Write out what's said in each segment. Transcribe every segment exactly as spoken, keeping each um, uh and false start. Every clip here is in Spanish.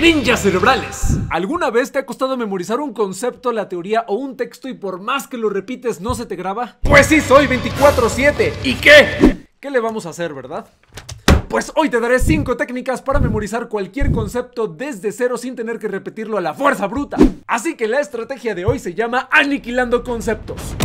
Ninjas cerebrales. ¿Alguna vez te ha costado memorizar un concepto, la teoría o un texto y por más que lo repites no se te graba? Pues sí, soy veinticuatro siete. ¿Y qué? ¿Qué le vamos a hacer, verdad? Pues hoy te daré cinco técnicas para memorizar cualquier concepto desde cero sin tener que repetirlo a la fuerza bruta. Así que la estrategia de hoy se llama Aniquilando Conceptos.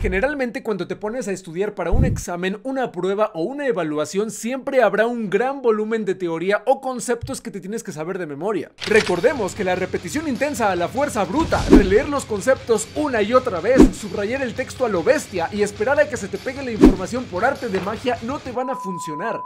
Generalmente cuando te pones a estudiar para un examen, una prueba o una evaluación, siempre habrá un gran volumen de teoría o conceptos que te tienes que saber de memoria. Recordemos que la repetición intensa a la fuerza bruta, releer los conceptos una y otra vez, subrayar el texto a lo bestia y esperar a que se te pegue la información por arte de magia no te van a funcionar.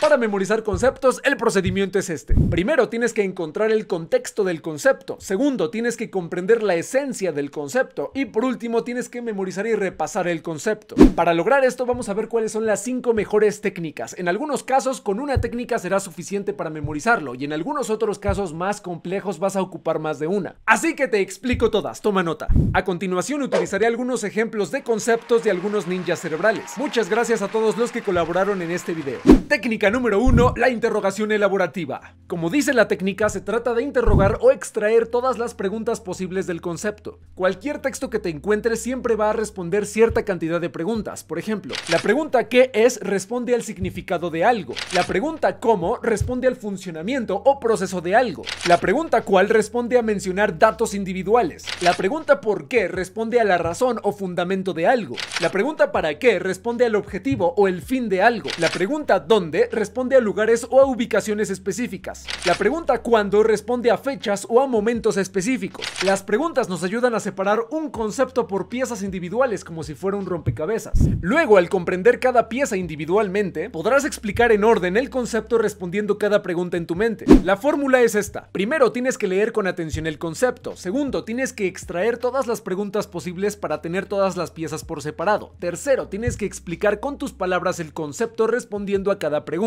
Para memorizar conceptos, el procedimiento es este. Primero, tienes que encontrar el contexto del concepto. Segundo, tienes que comprender la esencia del concepto. Y por último, tienes que memorizar y repasar el concepto. Para lograr esto, vamos a ver cuáles son las cinco mejores técnicas. En algunos casos, con una técnica será suficiente para memorizarlo. Y en algunos otros casos más complejos, vas a ocupar más de una. Así que te explico todas. Toma nota. A continuación, utilizaré algunos ejemplos de conceptos de algunos ninjas cerebrales. Muchas gracias a todos los que colaboraron en este video. Técnica número uno. La interrogación elaborativa. Como dice la técnica, se trata de interrogar o extraer todas las preguntas posibles del concepto. Cualquier texto que te encuentres siempre va a responder cierta cantidad de preguntas. Por ejemplo, la pregunta ¿qué es? Responde al significado de algo. La pregunta ¿cómo? Responde al funcionamiento o proceso de algo. La pregunta ¿cuál? Responde a mencionar datos individuales. La pregunta ¿por qué? Responde a la razón o fundamento de algo. La pregunta ¿para qué? Responde al objetivo o el fin de algo. La pregunta ¿dónde? Responde a lugares o a ubicaciones específicas. La pregunta ¿cuándo? Responde a fechas o a momentos específicos. Las preguntas nos ayudan a separar un concepto por piezas individuales como si fuera un rompecabezas. Luego, al comprender cada pieza individualmente, podrás explicar en orden el concepto respondiendo cada pregunta en tu mente. La fórmula es esta. Primero, tienes que leer con atención el concepto. Segundo, tienes que extraer todas las preguntas posibles para tener todas las piezas por separado. Tercero, tienes que explicar con tus palabras el concepto respondiendo a cada pregunta.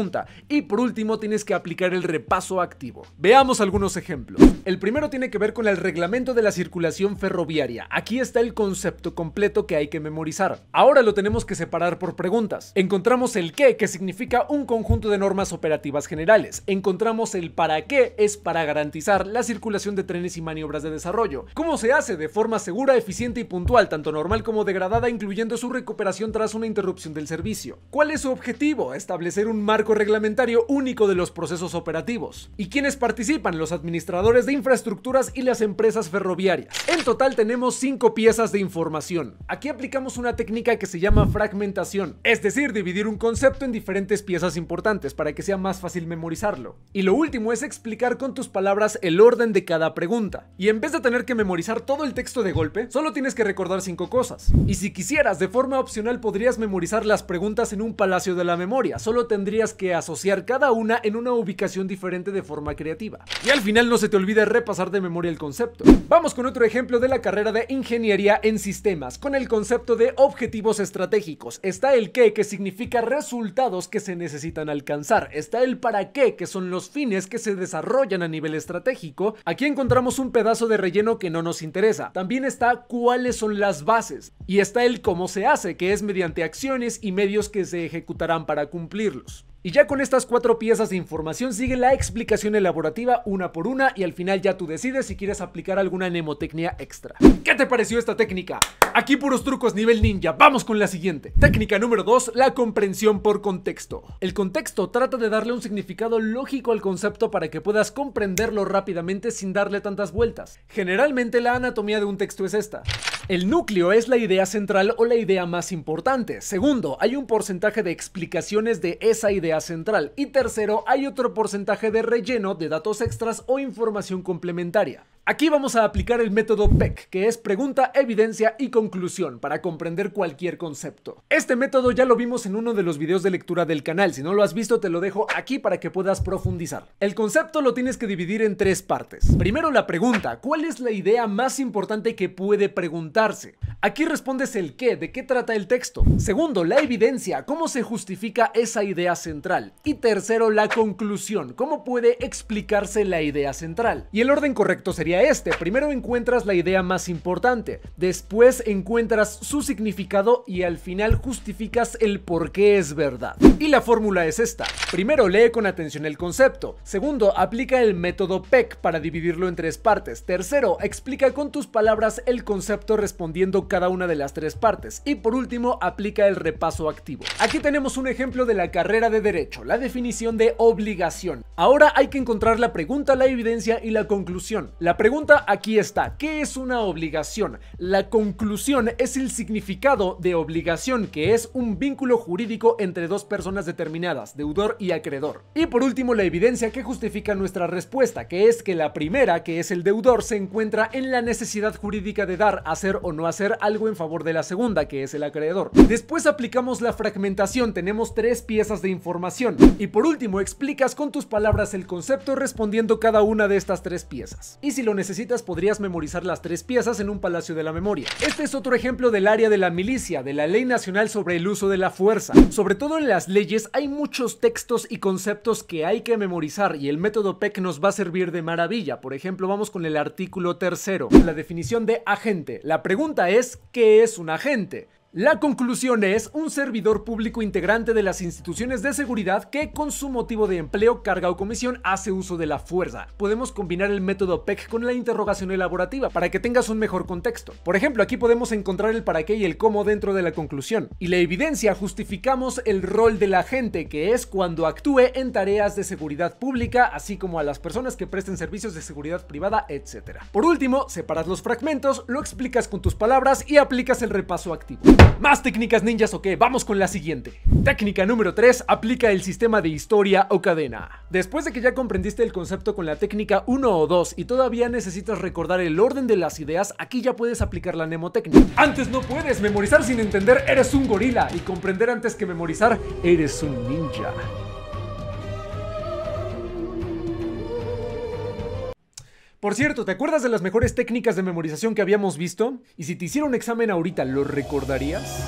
Y por último, tienes que aplicar el repaso activo. Veamos algunos ejemplos. El primero tiene que ver con el reglamento de la circulación ferroviaria. Aquí está el concepto completo que hay que memorizar. Ahora lo tenemos que separar por preguntas. Encontramos el qué, que significa un conjunto de normas operativas generales. Encontramos el para qué, es para garantizar la circulación de trenes y maniobras de desarrollo. ¿Cómo se hace? De forma segura, eficiente y puntual, tanto normal como degradada, incluyendo su recuperación tras una interrupción del servicio. ¿Cuál es su objetivo? Establecer un marco reglamentario único de los procesos operativos. ¿Y quiénes participan? Los administradores de infraestructuras y las empresas ferroviarias. En total tenemos cinco piezas de información. Aquí aplicamos una técnica que se llama fragmentación, es decir, dividir un concepto en diferentes piezas importantes para que sea más fácil memorizarlo. Y lo último es explicar con tus palabras el orden de cada pregunta. Y en vez de tener que memorizar todo el texto de golpe, solo tienes que recordar cinco cosas. Y si quisieras, de forma opcional podrías memorizar las preguntas en un palacio de la memoria. Solo tendrías que que asociar cada una en una ubicación diferente de forma creativa. Y al final no se te olvide repasar de memoria el concepto. Vamos con otro ejemplo de la carrera de Ingeniería en Sistemas, con el concepto de objetivos estratégicos. Está el qué, que significa resultados que se necesitan alcanzar. Está el para qué, que son los fines que se desarrollan a nivel estratégico. Aquí encontramos un pedazo de relleno que no nos interesa. También está cuáles son las bases. Y está el cómo se hace, que es mediante acciones y medios que se ejecutarán para cumplirlos. Y ya con estas cuatro piezas de información sigue la explicación elaborativa una por una y al final ya tú decides si quieres aplicar alguna mnemotecnia extra. ¿Qué te pareció esta técnica? Aquí puros trucos nivel ninja. Vamos con la siguiente. Técnica número dos, la comprensión por contexto. El contexto trata de darle un significado lógico al concepto para que puedas comprenderlo rápidamente sin darle tantas vueltas. Generalmente la anatomía de un texto es esta. El núcleo es la idea central o la idea más importante. Segundo, hay un porcentaje de explicaciones de esa idea central. Y tercero, hay otro porcentaje de relleno de datos extras o información complementaria. Aquí vamos a aplicar el método P E C, que es pregunta, evidencia y conclusión, para comprender cualquier concepto. Este método ya lo vimos en uno de los videos de lectura del canal. Si no lo has visto, te lo dejo aquí para que puedas profundizar. El concepto lo tienes que dividir en tres partes. Primero, la pregunta. ¿Cuál es la idea más importante que puede preguntarse? Aquí respondes el qué, de qué trata el texto. Segundo, la evidencia. ¿Cómo se justifica esa idea central? Y tercero, la conclusión. ¿Cómo puede explicarse la idea central? Y el orden correcto sería a este. Primero encuentras la idea más importante, después encuentras su significado y al final justificas el por qué es verdad. Y la fórmula es esta. Primero, lee con atención el concepto. Segundo, aplica el método P E C para dividirlo en tres partes. Tercero, explica con tus palabras el concepto respondiendo cada una de las tres partes. Y por último, aplica el repaso activo. Aquí tenemos un ejemplo de la carrera de Derecho, la definición de obligación. Ahora hay que encontrar la pregunta, la evidencia y la conclusión. La pregunta aquí está: ¿qué es una obligación? La conclusión es el significado de obligación, que es un vínculo jurídico entre dos personas determinadas, deudor y acreedor. Y por último, la evidencia que justifica nuestra respuesta, que es que la primera, que es el deudor, se encuentra en la necesidad jurídica de dar, hacer o no hacer algo en favor de la segunda, que es el acreedor. Después aplicamos la fragmentación, tenemos tres piezas de información. Y por último, explicas con tus palabras el concepto respondiendo cada una de estas tres piezas. Y si lo necesitas, podrías memorizar las tres piezas en un palacio de la memoria. Este es otro ejemplo del área de la milicia, de la Ley Nacional sobre el Uso de la Fuerza. Sobre todo en las leyes hay muchos textos y conceptos que hay que memorizar, y el método P E C nos va a servir de maravilla. Por ejemplo, vamos con el artículo tercero, la definición de agente. La pregunta es: ¿qué es un agente? La conclusión es: un servidor público integrante de las instituciones de seguridad que con su motivo de empleo, carga o comisión hace uso de la fuerza. Podemos combinar el método P E C con la interrogación elaborativa para que tengas un mejor contexto. Por ejemplo, aquí podemos encontrar el para qué y el cómo dentro de la conclusión. Y la evidencia: justificamos el rol del agente, que es cuando actúe en tareas de seguridad pública, así como a las personas que presten servicios de seguridad privada, etcétera. Por último, separas los fragmentos, lo explicas con tus palabras y aplicas el repaso activo. ¿Más técnicas ninjas o qué? Vamos con la siguiente. Técnica número tres. Aplica el sistema de historia o cadena. Después de que ya comprendiste el concepto con la técnica uno o dos y todavía necesitas recordar el orden de las ideas, aquí ya puedes aplicar la mnemotécnica. Antes no puedes. Memorizar sin entender, eres un gorila. Y comprender antes que memorizar, eres un ninja. Por cierto, ¿te acuerdas de las mejores técnicas de memorización que habíamos visto? Y si te hiciera un examen ahorita, ¿lo recordarías?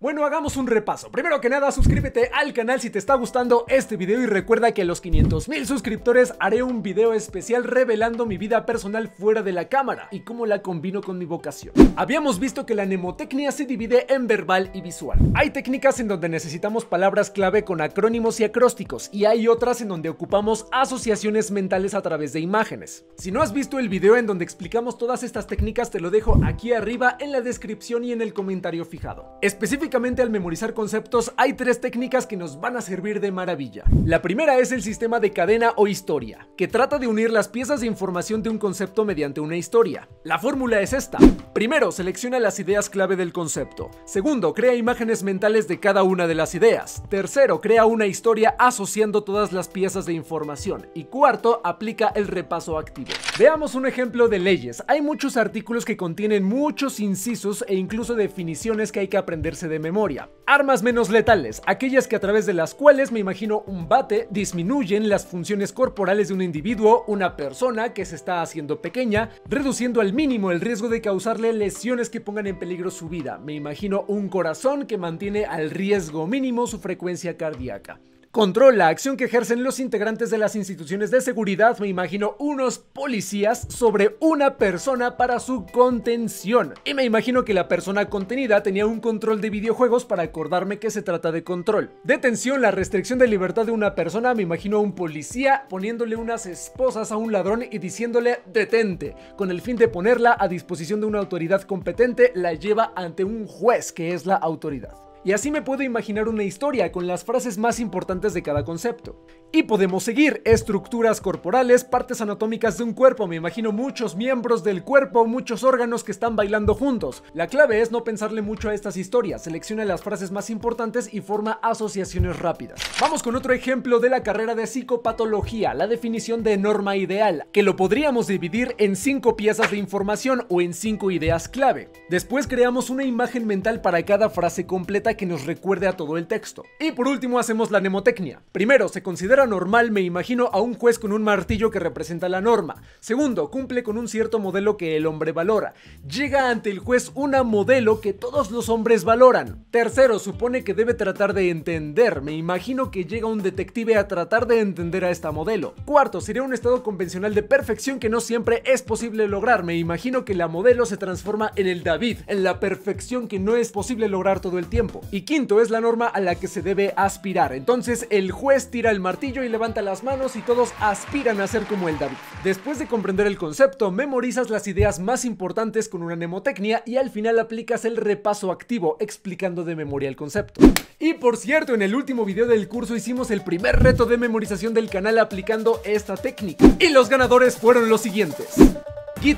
Bueno, hagamos un repaso. Primero que nada, suscríbete al canal si te está gustando este video y recuerda que a los quinientos mil suscriptores haré un video especial revelando mi vida personal fuera de la cámara y cómo la combino con mi vocación. Habíamos visto que la mnemotecnia se divide en verbal y visual. Hay técnicas en donde necesitamos palabras clave con acrónimos y acrósticos y hay otras en donde ocupamos asociaciones mentales a través de imágenes. Si no has visto el video en donde explicamos todas estas técnicas, te lo dejo aquí arriba en la descripción y en el comentario fijado. Específicamente al memorizar conceptos hay tres técnicas que nos van a servir de maravilla. La primera es el sistema de cadena o historia, que trata de unir las piezas de información de un concepto mediante una historia. La fórmula es esta. Primero, selecciona las ideas clave del concepto. Segundo, crea imágenes mentales de cada una de las ideas. Tercero, crea una historia asociando todas las piezas de información. Y cuarto, aplica el repaso activo. Veamos un ejemplo de leyes. Hay muchos artículos que contienen muchos incisos e incluso definiciones que hay que aprenderse de memoria. Armas menos letales, aquellas que a través de las cuales, me imagino un bate, disminuyen las funciones corporales de un individuo, una persona que se está haciendo pequeña, reduciendo al mínimo el riesgo de causarle lesiones que pongan en peligro su vida. Me imagino un corazón que mantiene al riesgo mínimo su frecuencia cardíaca. Control, la acción que ejercen los integrantes de las instituciones de seguridad, me imagino unos policías sobre una persona para su contención. Y me imagino que la persona contenida tenía un control de videojuegos para acordarme que se trata de control. Detención, la restricción de libertad de una persona, me imagino a un policía poniéndole unas esposas a un ladrón y diciéndole detente, con el fin de ponerla a disposición de una autoridad competente, la lleva ante un juez que es la autoridad. Y así me puedo imaginar una historia con las frases más importantes de cada concepto. Y podemos seguir: estructuras corporales, partes anatómicas de un cuerpo, me imagino muchos miembros del cuerpo, muchos órganos que están bailando juntos. La clave es no pensarle mucho a estas historias, selecciona las frases más importantes y forma asociaciones rápidas. Vamos con otro ejemplo de la carrera de psicopatología, la definición de norma ideal, que lo podríamos dividir en cinco piezas de información o en cinco ideas clave. Después creamos una imagen mental para cada frase completa manera que nos recuerde a todo el texto. Y por último hacemos la mnemotecnia. Primero, se considera normal, me imagino, a un juez con un martillo que representa la norma. Segundo, cumple con un cierto modelo que el hombre valora. Llega ante el juez una modelo que todos los hombres valoran. Tercero, supone que debe tratar de entender. Me imagino que llega un detective a tratar de entender a esta modelo. Cuarto, sería un estado convencional de perfección que no siempre es posible lograr. Me imagino que la modelo se transforma en el David, en la perfección que no es posible lograr todo el tiempo. Y quinto, es la norma a la que se debe aspirar. Entonces el juez tira el martillo y levanta las manos y todos aspiran a ser como el David. Después de comprender el concepto, memorizas las ideas más importantes con una mnemotecnia y al final aplicas el repaso activo explicando de memoria el concepto. Y por cierto, en el último video del curso hicimos el primer reto de memorización del canal aplicando esta técnica. Y los ganadores fueron los siguientes: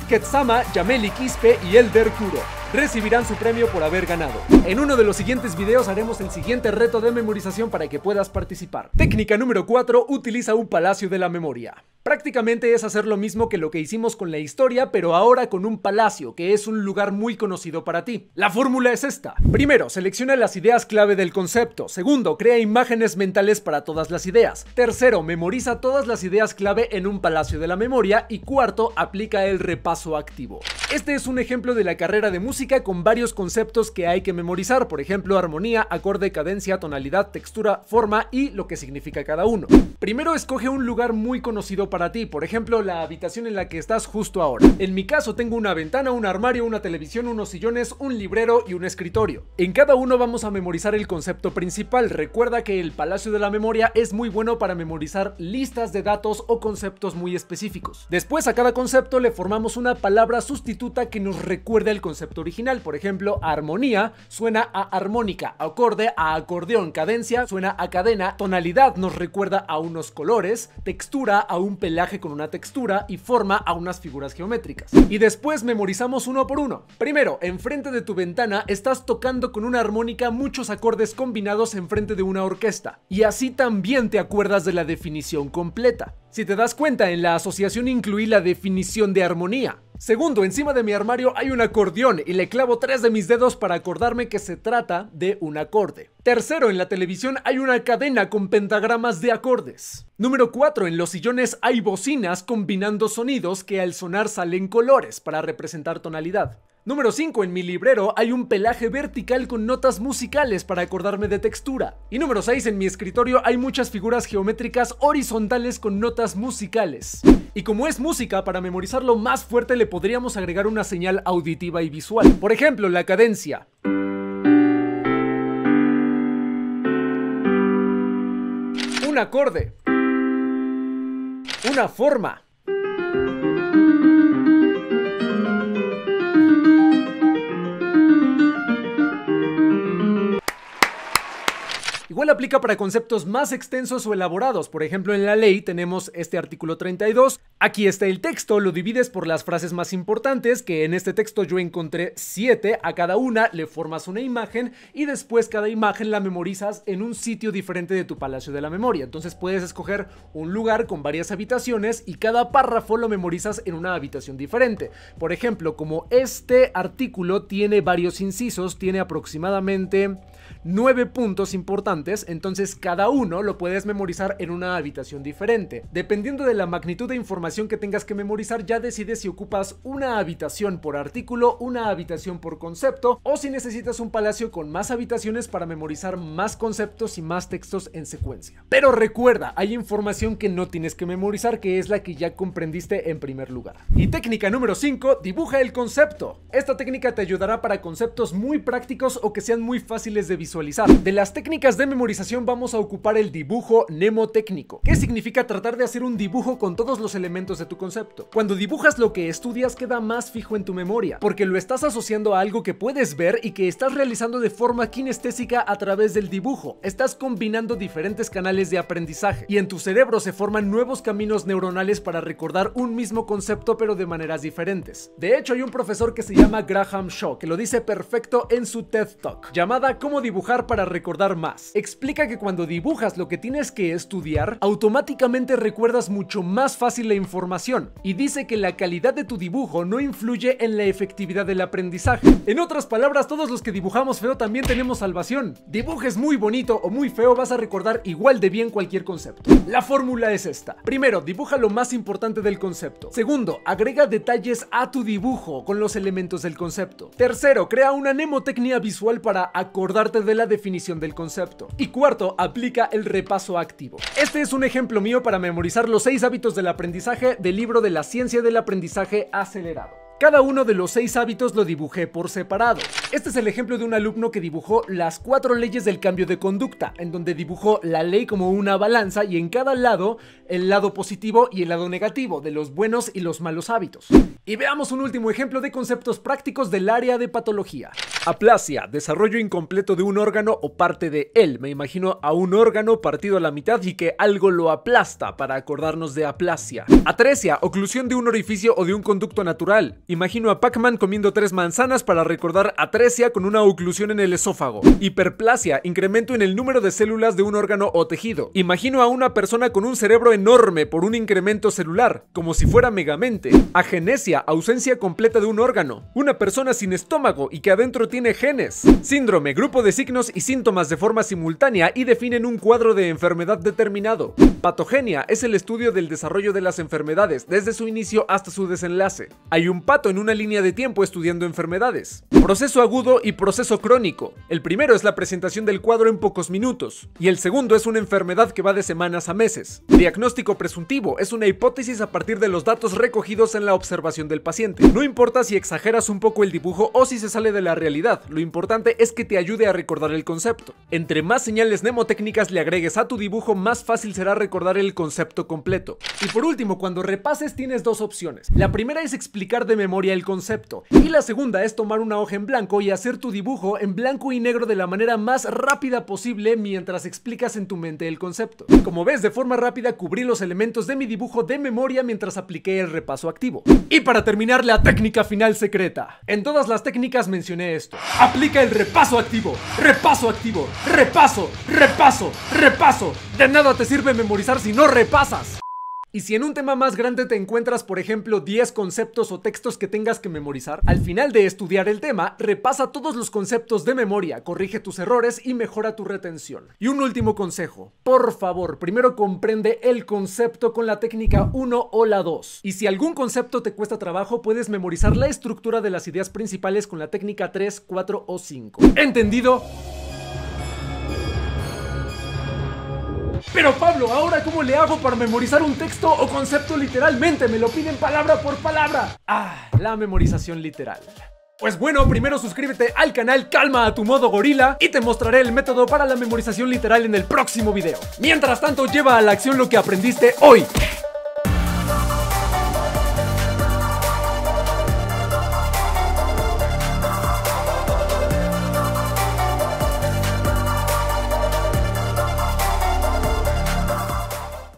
Quetzama, Jameli Quispe y Elder Kuro. Recibirán su premio por haber ganado. En uno de los siguientes videos haremos el siguiente reto de memorización para que puedas participar. Técnica número cuatro. Utiliza un palacio de la memoria. Prácticamente es hacer lo mismo que lo que hicimos con la historia, pero ahora con un palacio, que es un lugar muy conocido para ti. La fórmula es esta. Primero, selecciona las ideas clave del concepto. Segundo, crea imágenes mentales para todas las ideas. Tercero, memoriza todas las ideas clave en un palacio de la memoria. Y cuarto, aplica el repaso activo. Este es un ejemplo de la carrera de música con varios conceptos que hay que memorizar, por ejemplo, armonía, acorde, cadencia, tonalidad, textura, forma y lo que significa cada uno. Primero, escoge un lugar muy conocido para para ti, por ejemplo, la habitación en la que estás justo ahora. En mi caso tengo una ventana, un armario, una televisión, unos sillones, un librero y un escritorio. En cada uno vamos a memorizar el concepto principal. Recuerda que el Palacio de la Memoria es muy bueno para memorizar listas de datos o conceptos muy específicos. Después, a cada concepto le formamos una palabra sustituta que nos recuerde al concepto original. Por ejemplo, armonía suena a armónica, acorde a acordeón, cadencia suena a cadena, tonalidad nos recuerda a unos colores, textura a un pelaje con una textura y forma a unas figuras geométricas. Y después memorizamos uno por uno. Primero, enfrente de tu ventana estás tocando con una armónica muchos acordes combinados enfrente de una orquesta, y así también te acuerdas de la definición completa. Si te das cuenta, en la asociación incluí la definición de armonía. Segundo, encima de mi armario hay un acordeón y le clavo tres de mis dedos para acordarme que se trata de un acorde. Tercero, en la televisión hay una cadena con pentagramas de acordes. Número cuatro, en los sillones hay bocinas combinando sonidos que al sonar salen colores para representar tonalidad. Número cinco, en mi librero hay un pelaje vertical con notas musicales para acordarme de textura. Y número seis, en mi escritorio hay muchas figuras geométricas horizontales con notas musicales. Y como es música, para memorizarlo más fuerte le podríamos agregar una señal auditiva y visual. Por ejemplo, la cadencia. Un acorde. Una forma. Igual aplica para conceptos más extensos o elaborados. Por ejemplo, en la ley tenemos este artículo treinta y dos. Aquí está el texto, lo divides por las frases más importantes, que en este texto yo encontré siete. A cada una le formas una imagen y después cada imagen la memorizas en un sitio diferente de tu palacio de la memoria. Entonces puedes escoger un lugar con varias habitaciones y cada párrafo lo memorizas en una habitación diferente. Por ejemplo, como este artículo tiene varios incisos, tiene aproximadamente nueve puntos importantes, entonces cada uno lo puedes memorizar en una habitación diferente. Dependiendo de la magnitud de información que tengas que memorizar, ya decides si ocupas una habitación por artículo, una habitación por concepto, o si necesitas un palacio con más habitaciones para memorizar más conceptos y más textos en secuencia. Pero recuerda, hay información que no tienes que memorizar, que es la que ya comprendiste en primer lugar. Y técnica número cinco, dibuja el concepto. Esta técnica te ayudará para conceptos muy prácticos o que sean muy fáciles de visualizar. De las técnicas de memorización vamos a ocupar el dibujo mnemotécnico, que significa tratar de hacer un dibujo con todos los elementos de tu concepto. Cuando dibujas lo que estudias queda más fijo en tu memoria, porque lo estás asociando a algo que puedes ver y que estás realizando de forma kinestésica a través del dibujo. Estás combinando diferentes canales de aprendizaje y en tu cerebro se forman nuevos caminos neuronales para recordar un mismo concepto pero de maneras diferentes. De hecho, hay un profesor que se llama Graham Shaw que lo dice perfecto en su TED Talk, llamada ¿Cómo dibujar para recordar más. Explica que cuando dibujas lo que tienes que estudiar, automáticamente recuerdas mucho más fácil la información, y dice que la calidad de tu dibujo no influye en la efectividad del aprendizaje. En otras palabras, todos los que dibujamos feo también tenemos salvación. Dibujes muy bonito o muy feo, vas a recordar igual de bien cualquier concepto. La fórmula es esta. Primero, dibuja lo más importante del concepto. Segundo, agrega detalles a tu dibujo con los elementos del concepto. Tercero, crea una mnemotecnia visual para acordarte de la definición del concepto. Y cuarto, aplica el repaso activo. Este es un ejemplo mío para memorizar los seis hábitos del aprendizaje del libro de la ciencia del aprendizaje acelerado. Cada uno de los seis hábitos lo dibujé por separado. Este es el ejemplo de un alumno que dibujó las cuatro leyes del cambio de conducta, en donde dibujó la ley como una balanza y en cada lado el lado positivo y el lado negativo de los buenos y los malos hábitos. Y veamos un último ejemplo de conceptos prácticos del área de patología. Aplasia, desarrollo incompleto de un órgano o parte de él. Me imagino a un órgano partido a la mitad y que algo lo aplasta para acordarnos de aplasia. Atresia, oclusión de un orificio o de un conducto natural. Imagino a Pac-Man comiendo tres manzanas para recordar atresia con una oclusión en el esófago. Hiperplasia, incremento en el número de células de un órgano o tejido. Imagino a una persona con un cerebro enorme por un incremento celular, como si fuera Megamente. Agenesia, ausencia completa de un órgano. Una persona sin estómago y que adentro tiene genes. Síndrome, grupo de signos y síntomas de forma simultánea y definen un cuadro de enfermedad determinado. Patogenia, es el estudio del desarrollo de las enfermedades, desde su inicio hasta su desenlace. Hay un en una línea de tiempo estudiando enfermedades. Proceso agudo y proceso crónico. El primero es la presentación del cuadro en pocos minutos, y el segundo es una enfermedad que va de semanas a meses. Diagnóstico presuntivo es una hipótesis a partir de los datos recogidos en la observación del paciente. No importa si exageras un poco el dibujo o si se sale de la realidad, lo importante es que te ayude a recordar el concepto. Entre más señales mnemotécnicas le agregues a tu dibujo, más fácil será recordar el concepto completo. Y por último, cuando repases tienes dos opciones. La primera es explicar de memoria memoria el concepto, y la segunda es tomar una hoja en blanco y hacer tu dibujo en blanco y negro de la manera más rápida posible mientras explicas en tu mente el concepto. Como ves, de forma rápida cubrí los elementos de mi dibujo de memoria mientras apliqué el repaso activo. Y para terminar, la técnica final secreta. En todas las técnicas mencioné esto: aplica el repaso activo, repaso activo, repaso, repaso, repaso. De nada te sirve memorizar si no repasas. Y si en un tema más grande te encuentras, por ejemplo, diez conceptos o textos que tengas que memorizar, al final de estudiar el tema, repasa todos los conceptos de memoria, corrige tus errores y mejora tu retención. Y un último consejo: por favor, primero comprende el concepto con la técnica uno o la dos. Y si algún concepto te cuesta trabajo, puedes memorizar la estructura de las ideas principales con la técnica tres, cuatro o cinco. ¿Entendido? Pero Pablo, ¿ahora cómo le hago para memorizar un texto o concepto literalmente? Me lo piden palabra por palabra. Ah, la memorización literal. Pues bueno, primero suscríbete al canal Calma a tu Modo Gorila y te mostraré el método para la memorización literal en el próximo video. Mientras tanto, lleva a la acción lo que aprendiste hoy.